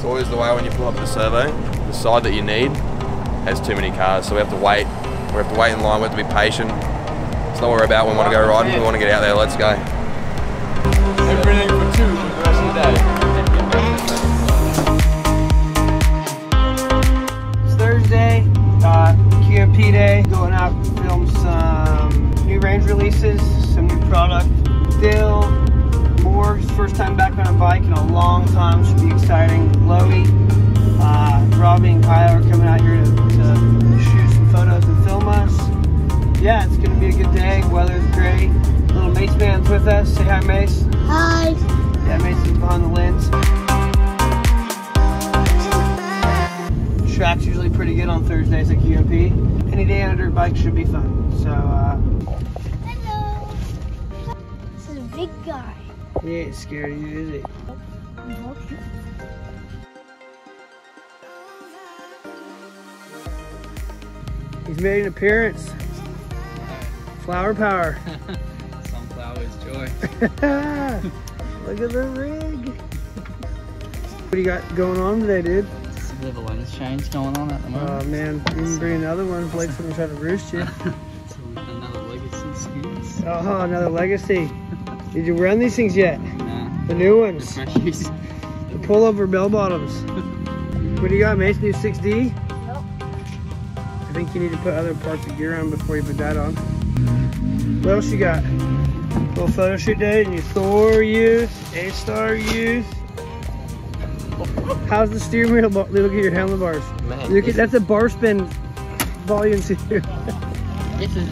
It's always the way when you pull up the servo, the side that you need has too many cars, so we have to wait. We have to wait in line, we have to be patient. It's not what we're about, we want to go riding, we want to get out there, let's go. Everything for two for the rest of the day. It's Thursday, QMP day. Going out, film some new range releases, some new product. Still, Morg's first time back on a bike in a long time, should be exciting. Lowy, Robbie and Kyle are coming out here to shoot some photos and film us. Yeah, it's going to be a good day. Weather's great. Little Mace Man's with us. Say hi, Mace. Hi. Yeah, Mace is behind the lens. Track's usually pretty good on Thursdays at QMP. Any day on a dirt bike should be fun. So, hello. This is a big guy. He ain't scared of you, is he? Nope. He's made an appearance. Flower power. Sunflower's joy. Look at the rig. What do you got going on today, dude? It's a bit of a weather change going on at the moment. Oh man, you can bring another one. Blake's gonna try to roost you. So another legacy skis. Oh, another legacy. Did you run these things yet? Nah. The new ones. The pullover bell bottoms. What do you got, Mace? New 6D? I think you need to put other parts of gear on before you put that on. What else you got? Little photo shoot day, new Thor youth, A-Star youth. How's the steering wheel? Look at your handlebars. Man, look at, that's a bar spin volume too. This is...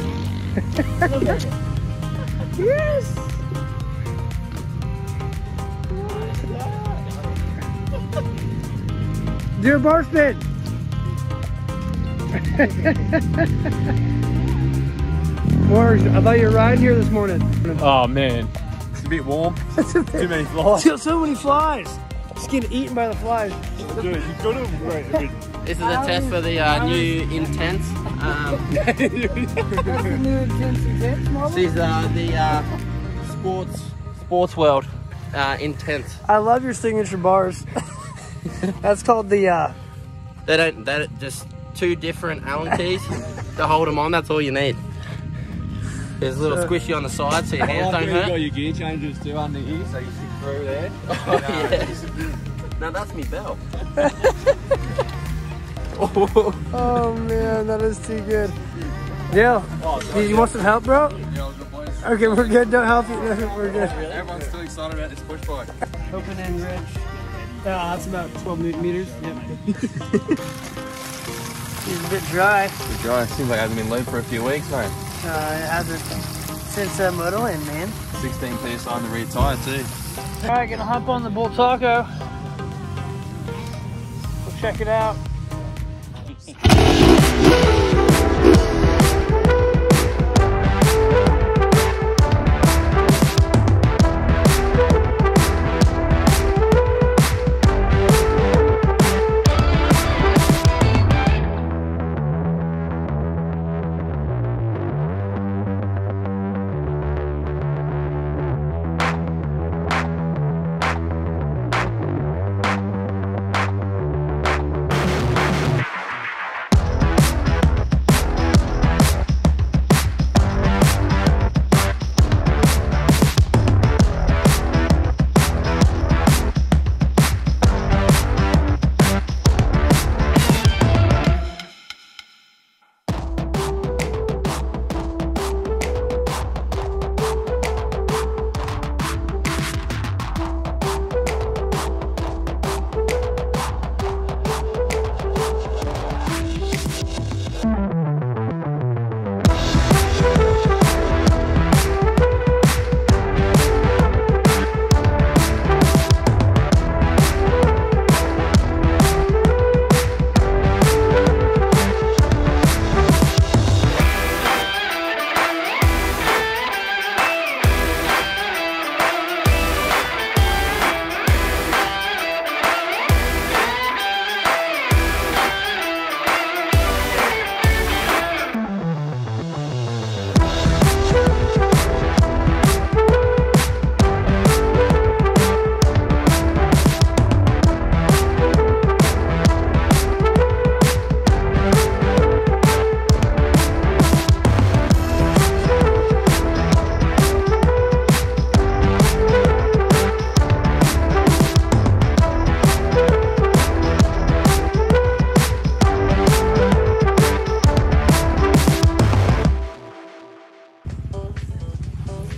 Yes! Do a bar spin! Morgs, I thought you were riding here this morning. Oh man, it's a bit warm. Too many flies. So many flies. It's getting eaten by the flies. Dude, you've got to wait a minute. This is a test for the new Intense. The new Intense model? This is the sports world Intense. I love your signature bars. That's called the. They don't. That just. Two different Allen keys to hold them on. That's all you need. There's a little squishy on the side, so your hands don't hurt. You got your gear changes too under here, so you stick through there. Oh, yeah. Now that's me bell. Oh man, that is too good. Yeah. Oh, so you want some help, bro? Yeah, I was good, boys. Okay, we're good. Don't help you. We're good. Everyone's still excited about this push bike. Open end wrench. That's about 12 newton meters. Yep. It's a bit dry. It's dry. Seems like I haven't been low for a few weeks, mate. It hasn't since moto in, man. 16 PSI on the rear tyre too. All right, gonna hop on the Bultaco. We'll check it out.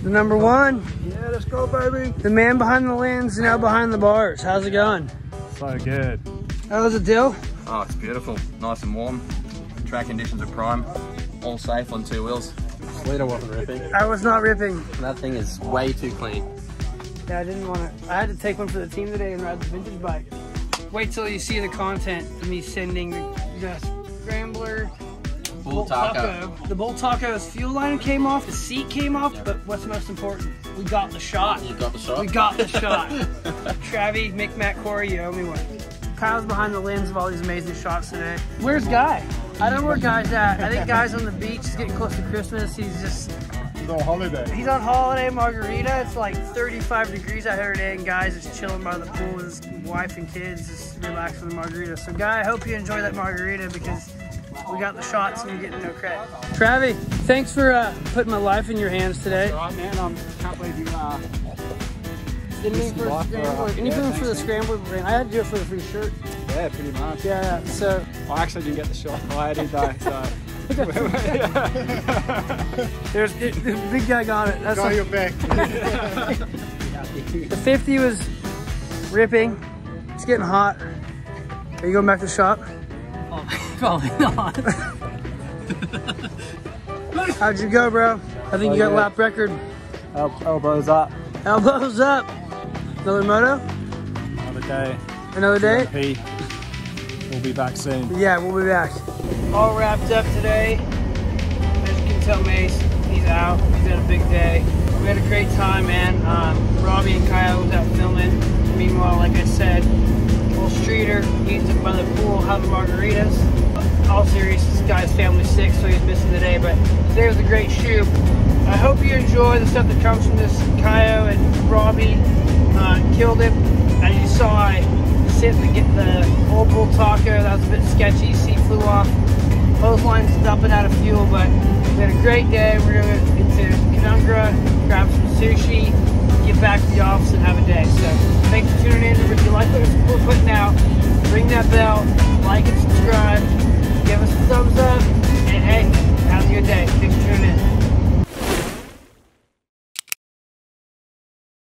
The number one. Yeah, let's go, baby. The man behind the lens, now behind the bars. How's it going? So good. How was it, Dill? Oh, it's beautiful. Nice and warm. Track conditions are prime. All safe on two wheels. Leader wasn't ripping. I was not ripping. That thing is way too clean. Yeah, I didn't want to. I had to take one for the team today and ride the vintage bike. Wait till you see the content of me sending the Scrambler. Bultaco. The Bultaco's fuel line came off, the seat came off, yeah. But what's most important? We got the shot. You got the shot? We got the shot. Travi, Mick, Matt, Corey, you owe me one. Kyle's behind the lens of all these amazing shots today. Where's Guy? I don't know where Guy's at. I think Guy's on the beach. He's getting close to Christmas. He's on holiday. He's on holiday, margarita. It's like 35 degrees out here today, and Guy's just chilling by the pool with his wife and kids, just relaxing the margarita. So, Guy, I hope you enjoy that margarita because we got the shots and we're getting no credit. Travi, thanks for putting my life in your hands today. That's all right, man. I can't believe you didn't need for the Scrambler. Any room for the Scrambler brand? I had to do it for the free shirt. Yeah, pretty much. Yeah, so. I actually didn't get the shot. I did though, so. There's, the big guy got it. That's got your back. The 50 was ripping. It's getting hot. Are you going back to the shop? Oh, probably not. How'd you go, bro? I think you got lap record. Elbows up. Elbows up. Another moto? Another day. Another day? We'll be back soon. Yeah, we'll be back. All wrapped up today. As you can tell, Mace, he's out. He's had a big day. We had a great time, man. Robbie and Kyle was out filming. Meanwhile, like I said, old Streeter, he's by the pool having margaritas. All serious, this guy's family's sick, so he's missing the day, but today was a great shoot. I hope you enjoy the stuff that comes from this. Kyle and Robbie killed it. As you saw, to get the old Bultaco, that was a bit sketchy, seat flew off, clothesline's dumping out of fuel, but we had a great day. We're going to get to Canungra, grab some sushi, get back to the office and have a day. So thanks for tuning in. If you like what we're putting out, ring that bell, like and subscribe, give us a thumbs up, and hey, have a good day. Thanks for tuning in.